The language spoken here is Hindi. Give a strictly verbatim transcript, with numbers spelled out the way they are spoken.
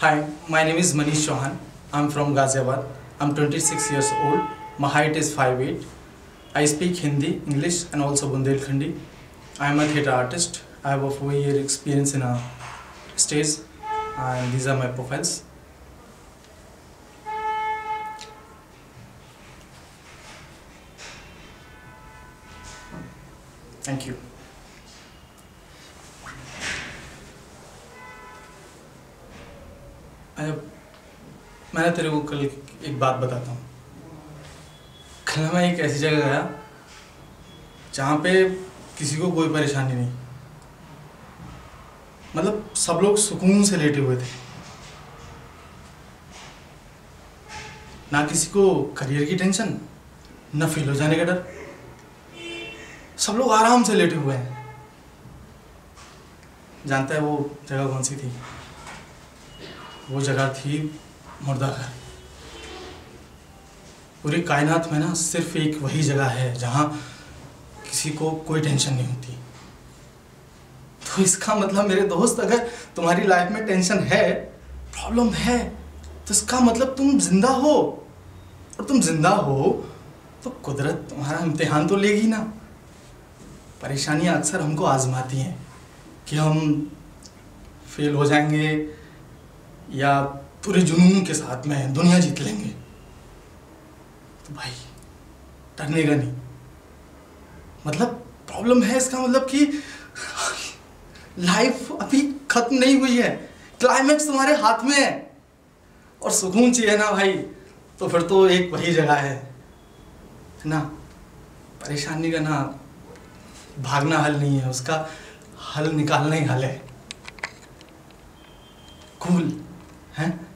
Hi, my name is Manish Chauhan. I'm from Ghaziabad. I'm twenty-six years old. My height is five foot eight. I speak Hindi, English and also Bundelkhandi. I'm a theatre artist. I have a four year experience in a stage and these are my profiles. Thank you. मैं तेरे को कल एक बात बताता हूँ। कल मैं एक ऐसी जगह गया जहाँ पे किसी को कोई परेशानी नहीं, मतलब सब लोग सुकून से लेटे हुए थे। ना किसी को करियर की टेंशन, ना फेल हो जाने का डर, सब लोग आराम से लेटे हुए हैं। जानता है वो जगह कौन सी थी? वो जगह थी मुर्दाघर। पूरी कायनात में ना सिर्फ एक वही जगह है जहाँ किसी को कोई टेंशन नहीं होती। तो इसका मतलब मेरे दोस्त, अगर तुम्हारी लाइफ में टेंशन है, प्रॉब्लम है, तो इसका मतलब तुम जिंदा हो। और तुम जिंदा हो तो कुदरत तुम्हारा इम्तिहान तो लेगी ना। परेशानियाँ अक्सर हमको आजमाती हैं कि हम फेल हो जाएंगे या पूरे जुनून के साथ में दुनिया जीत लेंगे। तो भाई डरने का नहीं, मतलब प्रॉब्लम है, इसका मतलब कि लाइफ अभी खत्म नहीं हुई है, क्लाइमेक्स तुम्हारे हाथ में है। और सुकून चाहिए ना भाई, तो फिर तो एक वही जगह है ना। परेशानी का ना भागना हल नहीं है, उसका हल निकालना ही हल है। कूल हैं।